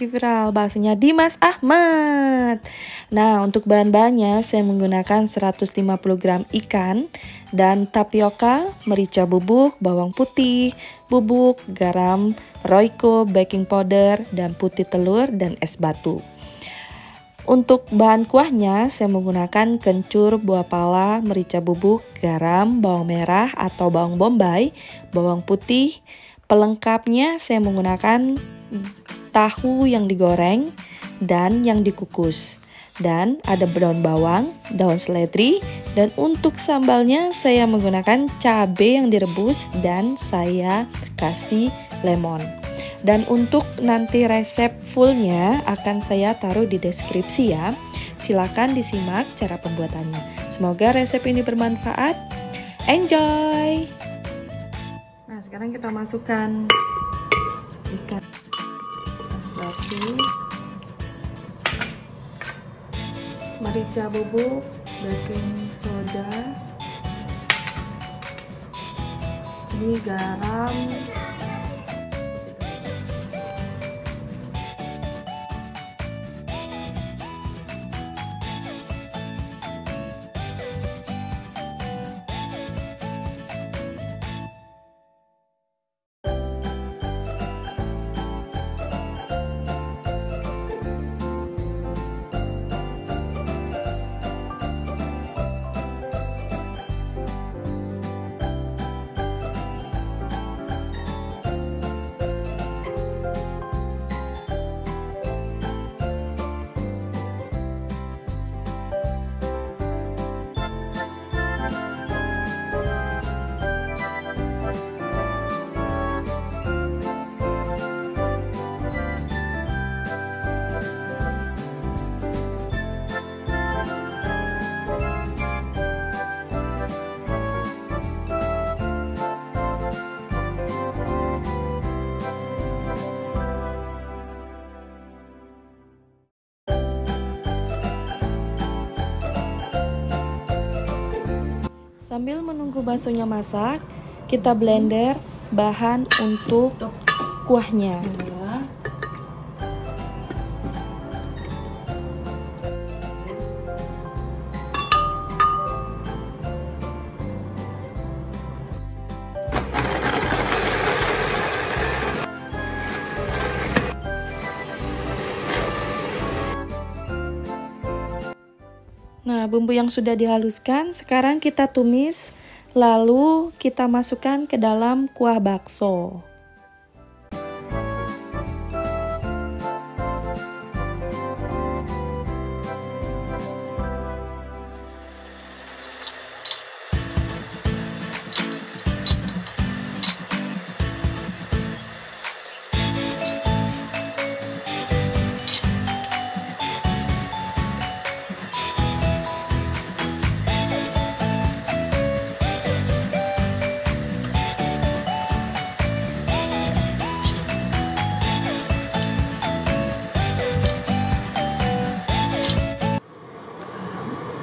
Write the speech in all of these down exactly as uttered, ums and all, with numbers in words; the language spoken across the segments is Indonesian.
lagi viral, bahasanya Dimas Ahmad. Nah, untuk bahan-bahannya saya menggunakan seratus lima puluh gram ikan dan tapioka, merica bubuk, bawang putih, bubuk, garam, royco, baking powder, dan putih telur dan es batu. Untuk bahan kuahnya, saya menggunakan kencur, buah pala, merica bubuk, garam, bawang merah atau bawang bombay, bawang putih. Pelengkapnya, saya menggunakan tahu yang digoreng dan yang dikukus. Dan ada daun bawang, daun seledri, dan untuk sambalnya saya menggunakan cabai yang direbus dan saya kasih lemon. Dan untuk nanti resep fullnya akan saya taruh di deskripsi ya. Silakan disimak cara pembuatannya. Semoga resep ini bermanfaat. Enjoy! Nah, sekarang kita masukkan ikan, es batu, merica bubuk, baking soda, ini garam, sambil menunggu baksonya masak, kita blender bahan untuk kuahnya. Nah, bumbu yang sudah dihaluskan sekarang kita tumis, lalu kita masukkan ke dalam kuah bakso.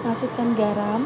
Masukkan garam,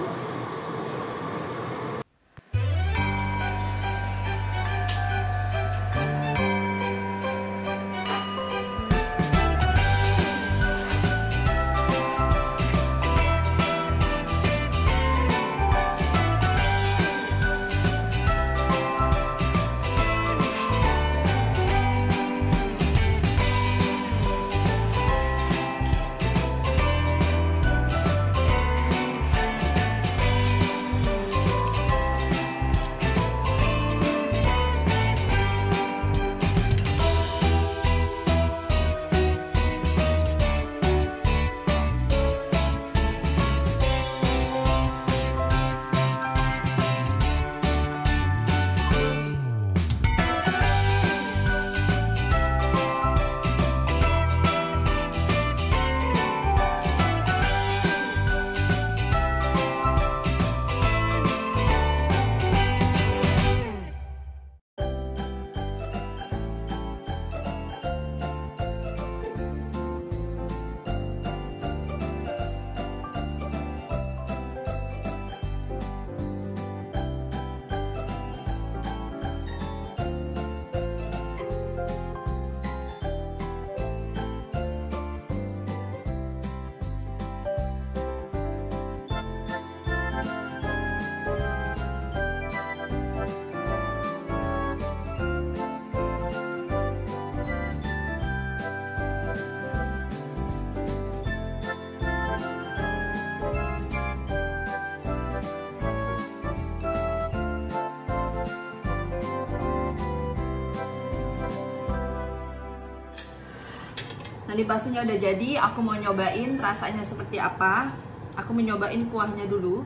Nali baksonya udah jadi, aku mau nyobain rasanya seperti apa. Aku mau nyobain kuahnya dulu.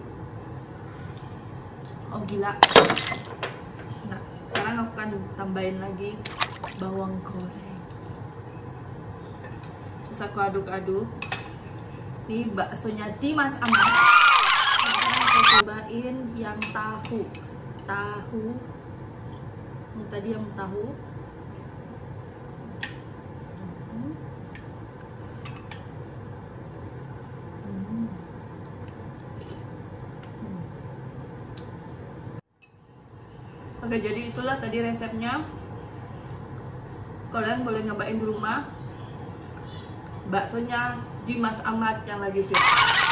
Oh gila. Nah, sekarang aku akan tambahin lagi bawang goreng. Terus aku aduk-aduk. Ini baksonya Dimas Ahmad. Sekarang aku cobain yang tahu. Tahu. Yang tadi yang tahu. Oke, jadi itulah tadi resepnya. Kalian boleh nyobain di rumah baksonya Dimas Ahmad yang lagi viral.